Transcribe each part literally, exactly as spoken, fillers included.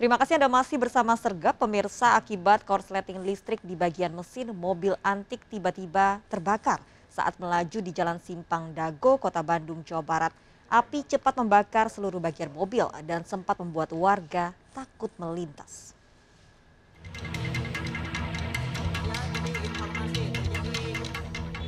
Terima kasih Anda masih bersama Sergap. Pemirsa, akibat korsleting listrik di bagian mesin mobil antik tiba-tiba terbakar saat melaju di Jalan Simpang Dago, Kota Bandung, Jawa Barat. Api cepat membakar seluruh bagian mobil dan sempat membuat warga takut melintas.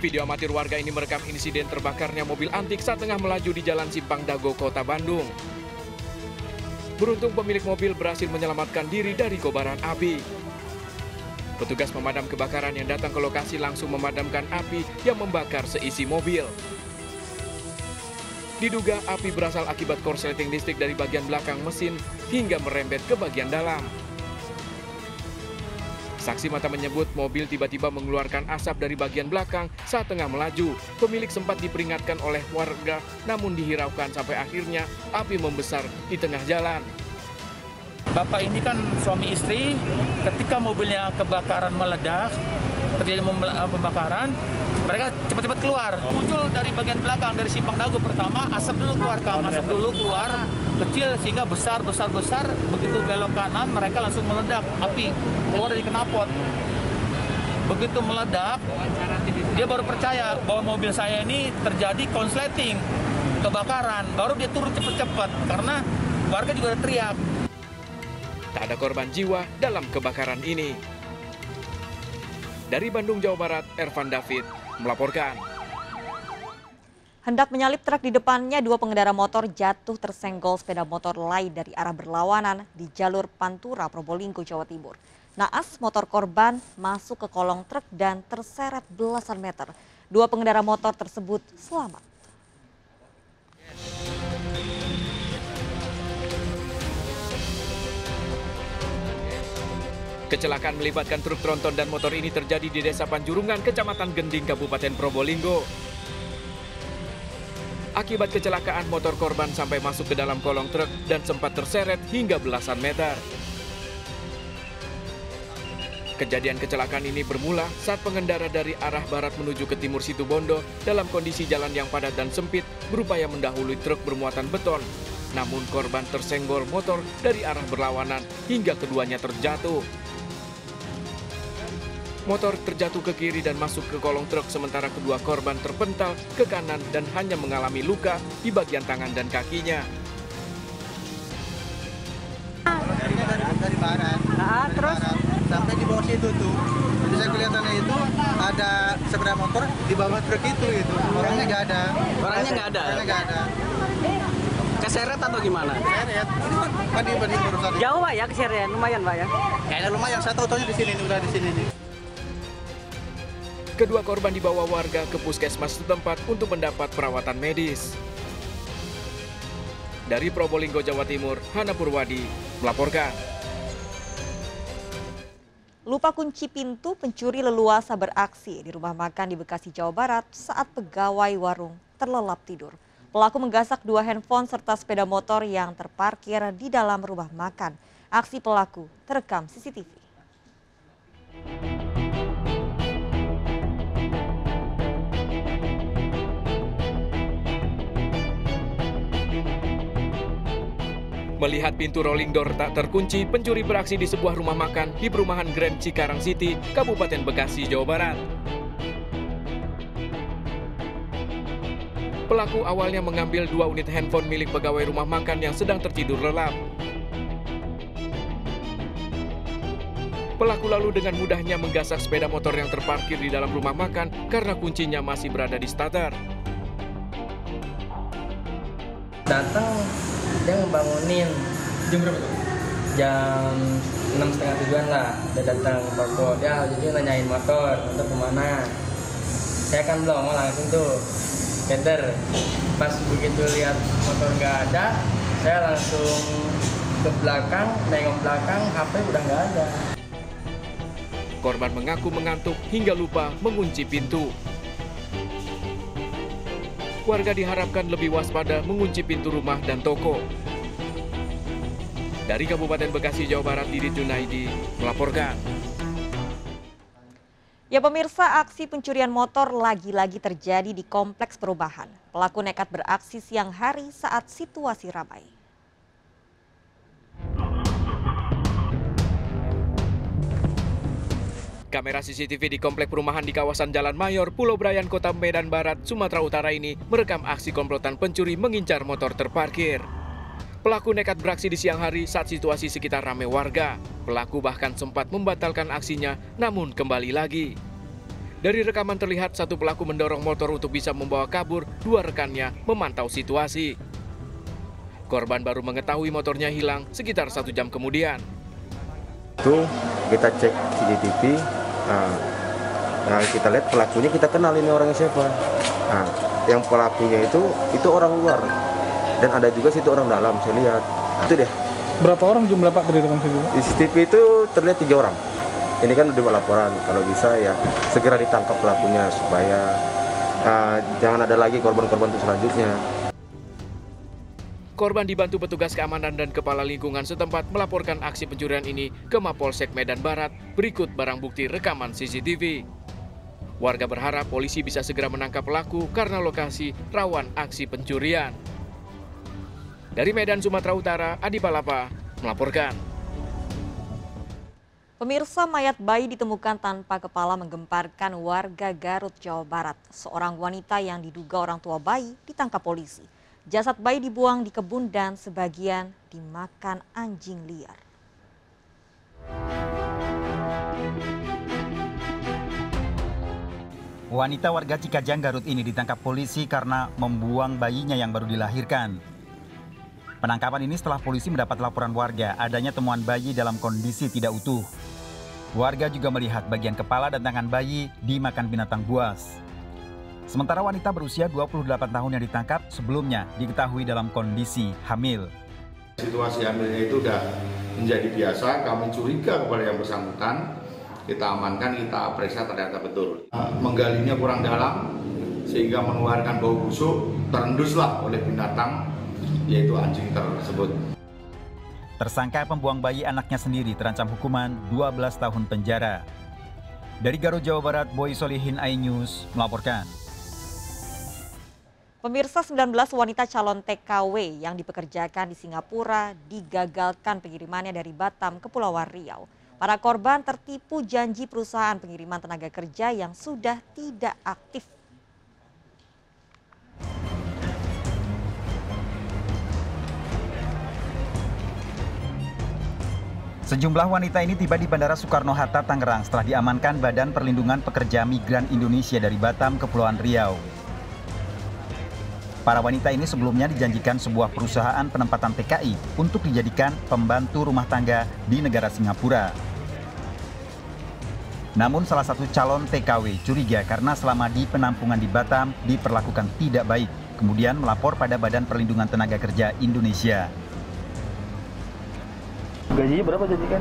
Video amatir warga ini merekam insiden terbakarnya mobil antik saat tengah melaju di Jalan Simpang Dago, Kota Bandung. Beruntung pemilik mobil berhasil menyelamatkan diri dari kobaran api. Petugas pemadam kebakaran yang datang ke lokasi langsung memadamkan api yang membakar seisi mobil. Diduga api berasal akibat korsleting listrik dari bagian belakang mesin hingga merembet ke bagian dalam. Saksi mata menyebut mobil tiba-tiba mengeluarkan asap dari bagian belakang saat tengah melaju. Pemilik sempat diperingatkan oleh warga, namun dihiraukan sampai akhirnya api membesar di tengah jalan. Bapak ini kan suami istri, ketika mobilnya kebakaran meledak, terjadi pembakaran, mereka cepat-cepat keluar. Muncul dari bagian belakang, dari Simpang Dago pertama, asap dulu keluar, kan? asap dulu keluar, kecil sehingga besar-besar-besar, begitu belok kanan mereka langsung meledak, api keluar dari knalpot. Begitu meledak, dia baru percaya bahwa mobil saya ini terjadi konsleting, kebakaran, baru dia turun cepat-cepat karena warga juga teriak. Tak ada korban jiwa dalam kebakaran ini. Dari Bandung, Jawa Barat, Ervan David melaporkan. Hendak menyalip truk di depannya, dua pengendara motor jatuh tersenggol sepeda motor lain dari arah berlawanan di jalur Pantura, Probolinggo, Jawa Timur. Naas, motor korban masuk ke kolong truk dan terseret belasan meter. Dua pengendara motor tersebut selamat. Kecelakaan melibatkan truk tronton dan motor ini terjadi di Desa Panjurungan, Kecamatan Gending, Kabupaten Probolinggo. Akibat kecelakaan, motor korban sampai masuk ke dalam kolong truk dan sempat terseret hingga belasan meter. Kejadian kecelakaan ini bermula saat pengendara dari arah barat menuju ke timur Situbondo dalam kondisi jalan yang padat dan sempit berupaya mendahului truk bermuatan beton. Namun korban tersenggol motor dari arah berlawanan hingga keduanya terjatuh. Motor terjatuh ke kiri dan masuk ke kolong truk, sementara kedua korban terpental ke kanan dan hanya mengalami luka di bagian tangan dan kakinya. Dari barat, dari barat, nah, dari terus? barat sampai di bawah situ tuh, bisa kelihatannya itu ada sepeda motor di bawah truk itu, itu orangnya nggak ada, orangnya nggak ada, orangnya nggak ada. Keseret atau gimana? Keseret. Tadi tadi barusan. Jauh pak ya keseret, lumayan pak ya. Kayaknya lumayan, saya tahu-tahunya di sini, udah di sini nih. Kedua korban dibawa warga ke puskesmas setempat untuk mendapat perawatan medis. Dari Probolinggo, Jawa Timur, Hana Purwadi melaporkan. Lupa kunci pintu, pencuri leluasa beraksi di rumah makan di Bekasi, Jawa Barat saat pegawai warung terlelap tidur. Pelaku menggasak dua handphone serta sepeda motor yang terparkir di dalam rumah makan. Aksi pelaku terekam C C T V. Melihat pintu rolling door tak terkunci, pencuri beraksi di sebuah rumah makan di perumahan Grand Cikarang City, Kabupaten Bekasi, Jawa Barat. Pelaku awalnya mengambil dua unit handphone milik pegawai rumah makan yang sedang tertidur lelap. Pelaku lalu dengan mudahnya menggasak sepeda motor yang terparkir di dalam rumah makan karena kuncinya masih berada di starter. Datang, dia ngebangunin. Jam berapa tuh? Jam enam setengah tujuan lah. Dia datang bawa dia, jadi nanyain motor, motor kemana? Saya kan belum, langsung tuh keder. Pas begitu lihat motor nggak ada, saya langsung ke belakang, nengok belakang, H P udah nggak ada. Korban mengaku mengantuk hingga lupa mengunci pintu. Warga diharapkan lebih waspada mengunci pintu rumah dan toko. Dari Kabupaten Bekasi, Jawa Barat, Didit Junaidi melaporkan. Ya pemirsa, aksi pencurian motor lagi-lagi terjadi di kompleks perumahan. Pelaku nekat beraksi siang hari saat situasi ramai. Kamera C C T V di komplek perumahan di kawasan Jalan Mayor, Pulau Brayan, Kota Medan Barat, Sumatera Utara ini merekam aksi komplotan pencuri mengincar motor terparkir. Pelaku nekat beraksi di siang hari saat situasi sekitar ramai warga. Pelaku bahkan sempat membatalkan aksinya, namun kembali lagi. Dari rekaman terlihat, satu pelaku mendorong motor untuk bisa membawa kabur dua rekannya memantau situasi. Korban baru mengetahui motornya hilang sekitar satu jam kemudian. Itu kita cek C C T V, nah, nah kita lihat pelakunya, kita kenal ini orangnya siapa. Nah, yang pelakunya itu, itu orang luar. Dan ada juga situ orang dalam, saya lihat. Itu deh. Berapa orang jumlah Pak dari rekam C C T V? Di C C T V itu terlihat tiga orang. Ini kan udah laporan, kalau bisa ya segera ditangkap pelakunya supaya uh, jangan ada lagi korban-korban itu selanjutnya. Korban dibantu petugas keamanan dan kepala lingkungan setempat melaporkan aksi pencurian ini ke Mapolsek Medan Barat berikut barang bukti rekaman C C T V. Warga berharap polisi bisa segera menangkap pelaku karena lokasi rawan aksi pencurian. Dari Medan, Sumatera Utara, Adi Palapa melaporkan. Pemirsa, mayat bayi ditemukan tanpa kepala menggemparkan warga Garut, Jawa Barat. Seorang wanita yang diduga orang tua bayi ditangkap polisi. Jasad bayi dibuang di kebun dan sebagian dimakan anjing liar. Wanita warga Cikajang, Garut ini ditangkap polisi karena membuang bayinya yang baru dilahirkan. Penangkapan ini setelah polisi mendapat laporan warga adanya temuan bayi dalam kondisi tidak utuh. Warga juga melihat bagian kepala dan tangan bayi dimakan binatang buas. Sementara wanita berusia dua puluh delapan tahun yang ditangkap sebelumnya diketahui dalam kondisi hamil. Situasi hamilnya itu sudah menjadi biasa, kami curiga kepada yang bersangkutan, kita amankan, kita periksa ternyata betul. Menggalinya kurang dalam sehingga mengeluarkan bau busuk, terenduslah oleh binatang, yaitu anjing tersebut. Tersangka pembuang bayi anaknya sendiri terancam hukuman dua belas tahun penjara. Dari Garut, Jawa Barat, Boy Solihin, iNews melaporkan. Pemirsa, sembilan belas wanita calon T K W yang dipekerjakan di Singapura digagalkan pengirimannya dari Batam ke Kepulauan Riau. Para korban tertipu janji perusahaan pengiriman tenaga kerja yang sudah tidak aktif. Sejumlah wanita ini tiba di Bandara Soekarno-Hatta, Tangerang setelah diamankan Badan Perlindungan Pekerja Migran Indonesia dari Batam ke Kepulauan Riau. Para wanita ini sebelumnya dijanjikan sebuah perusahaan penempatan T K I untuk dijadikan pembantu rumah tangga di negara Singapura. Namun salah satu calon T K W curiga karena selama di penampungan di Batam diperlakukan tidak baik, kemudian melapor pada Badan Perlindungan Tenaga Kerja Indonesia. Gajinya berapa gajikan?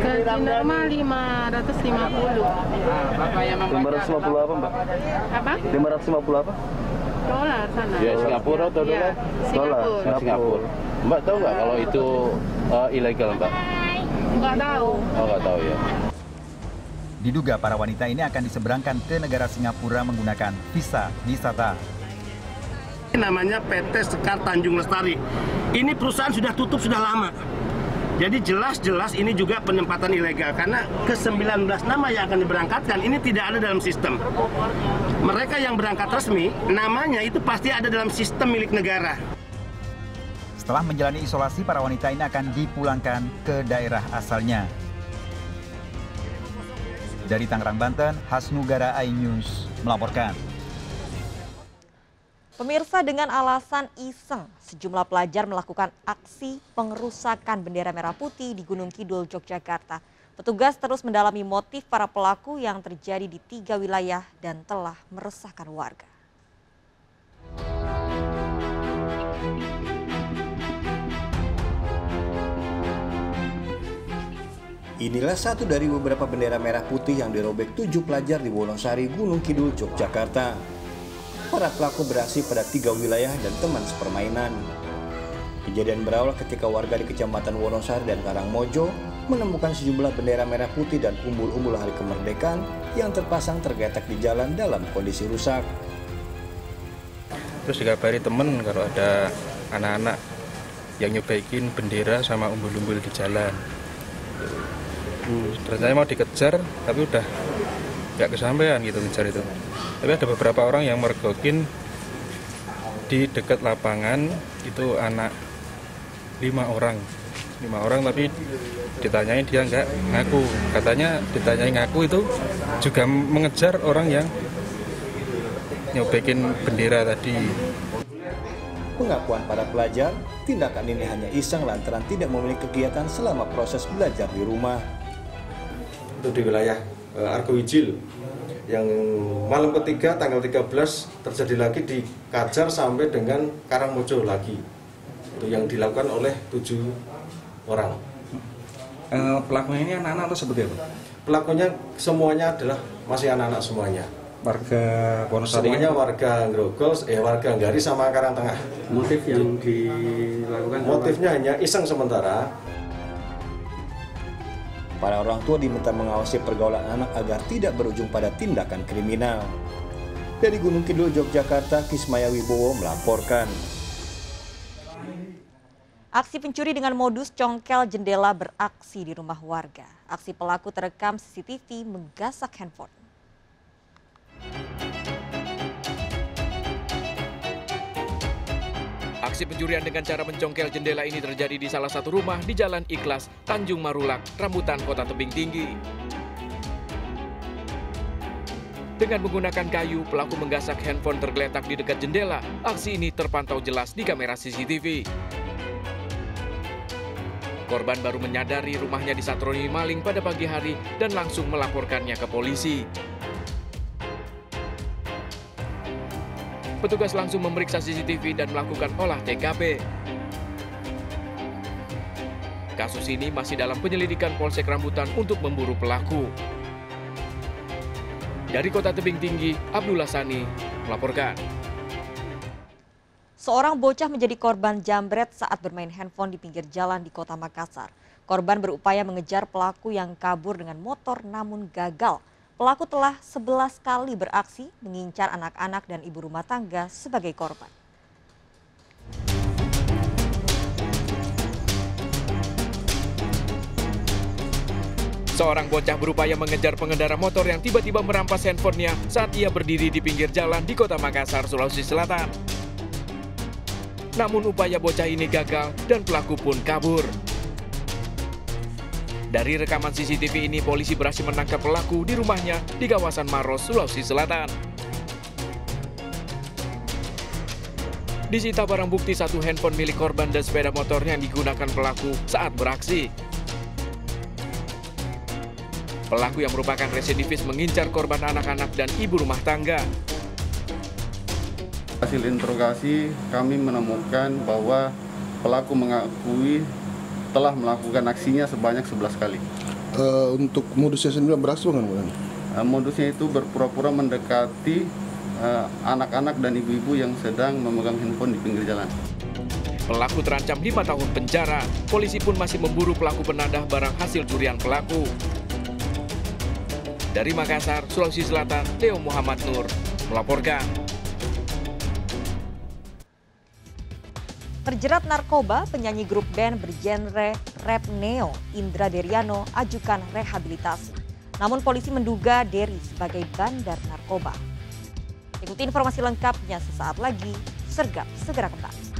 Gaji normal lima ratus lima puluh. Nah, Bapak yang lima ratus lima puluh apa, Mbak? Apa? lima ratus lima puluh apa? Dolar sana. Ya, Singapura atau dolar? Ya, Singapura. Singapura. Singapura. Mbak tahu nggak kalau itu uh, ilegal, Mbak? Nggak tahu. Oh, nggak tahu ya. Diduga para wanita ini akan diseberangkan ke negara Singapura menggunakan visa wisata. Namanya P T Sekar Tanjung Lestari. Ini perusahaan sudah tutup sudah lama. Jadi jelas-jelas ini juga penempatan ilegal karena ke sembilan belas nama yang akan diberangkatkan ini tidak ada dalam sistem. Mereka yang berangkat resmi, namanya itu pasti ada dalam sistem milik negara. Setelah menjalani isolasi, para wanita ini akan dipulangkan ke daerah asalnya. Dari Tangerang, Banten, Hasnugara, iNews melaporkan. Pemirsa, dengan alasan iseng, sejumlah pelajar melakukan aksi pengerusakan bendera merah putih di Gunung Kidul, Yogyakarta. Petugas terus mendalami motif para pelaku yang terjadi di tiga wilayah dan telah meresahkan warga. Inilah satu dari beberapa bendera merah putih yang dirobek tujuh pelajar di Wonosari, Gunung Kidul, Yogyakarta. Para pelaku beraksi pada tiga wilayah dan teman sepermainan. Kejadian berawal ketika warga di Kecamatan Wonosari dan Karangmojo menemukan sejumlah bendera merah putih dan umbul-umbul hari kemerdekaan yang terpasang tergeletak di jalan dalam kondisi rusak. Terus dikabari temen kalau ada anak-anak yang nyobain bendera sama umbul-umbul di jalan. hmm. Rasanya mau dikejar tapi udah nggak kesampaian gitu kejar itu. Tapi ada beberapa orang yang mergokin di dekat lapangan itu anak lima orang lima orang tapi ditanyain dia nggak ngaku, katanya ditanyain ngaku itu juga mengejar orang yang nyobekin bendera tadi. Pengakuan para pelajar, tindakan ini hanya iseng lantaran tidak memiliki kegiatan selama proses belajar di rumah. Itu di wilayah Argowijil, yang malam ketiga tanggal tiga belas terjadi lagi di Kajar sampai dengan Karangmojo lagi. Itu yang dilakukan oleh tujuh orang. Uh, pelakunya ini anak-anak atau seperti apa? Pelakunya semuanya adalah masih anak-anak semuanya. Warga Wonosari? Semuanya warga Grogol, eh warga Gari sama Karang Tengah. Motif yang dilakukan? Motifnya hanya iseng sementara. Para orang tua diminta mengawasi pergaulan anak agar tidak berujung pada tindakan kriminal. Dari Gunung Kidul, Yogyakarta, Kismaya Wibowo melaporkan. Aksi pencuri dengan modus congkel jendela beraksi di rumah warga. Aksi pelaku terekam C C T V menggasak handphone. Aksi pencurian dengan cara mencongkel jendela ini terjadi di salah satu rumah di Jalan Ikhlas, Tanjung Marulak, Rambutan, Kota Tebing Tinggi. Dengan menggunakan kayu, pelaku menggasak handphone tergeletak di dekat jendela. Aksi ini terpantau jelas di kamera C C T V. Korban baru menyadari rumahnya disatroni maling pada pagi hari dan langsung melaporkannya ke polisi. Petugas langsung memeriksa C C T V dan melakukan olah T K P. Kasus ini masih dalam penyelidikan Polsek Rambutan untuk memburu pelaku. Dari Kota Tebing Tinggi, Abdullah Sani melaporkan. Seorang bocah menjadi korban jambret saat bermain handphone di pinggir jalan di kota Makassar. Korban berupaya mengejar pelaku yang kabur dengan motor namun gagal. Pelaku telah sebelas kali beraksi mengincar anak-anak dan ibu rumah tangga sebagai korban. Seorang bocah berupaya mengejar pengendara motor yang tiba-tiba merampas handphonenya saat ia berdiri di pinggir jalan di kota Makassar, Sulawesi Selatan. Namun upaya bocah ini gagal dan pelaku pun kabur. Dari rekaman C C T V ini, polisi berhasil menangkap pelaku di rumahnya di kawasan Maros, Sulawesi Selatan. Disita barang bukti satu handphone milik korban dan sepeda motornya yang digunakan pelaku saat beraksi. Pelaku yang merupakan residivis mengincar korban anak-anak dan ibu rumah tangga. Hasil interogasi kami menemukan bahwa pelaku mengakui telah melakukan aksinya sebanyak sebelas kali. Uh, untuk modusnya sendiri beraksi bukan? Uh, modusnya itu berpura-pura mendekati anak-anak uh, dan ibu-ibu yang sedang memegang handphone di pinggir jalan. Pelaku terancam lima tahun penjara. Polisi pun masih memburu pelaku penadah barang hasil curian pelaku. Dari Makassar, Sulawesi Selatan, Theo Muhammad Nur melaporkan. Terjerat narkoba, penyanyi grup band bergenre rap neo Indra Deriano ajukan rehabilitasi. Namun polisi menduga Deri sebagai bandar narkoba. Ikuti informasi lengkapnya sesaat lagi. Sergap segera kembali.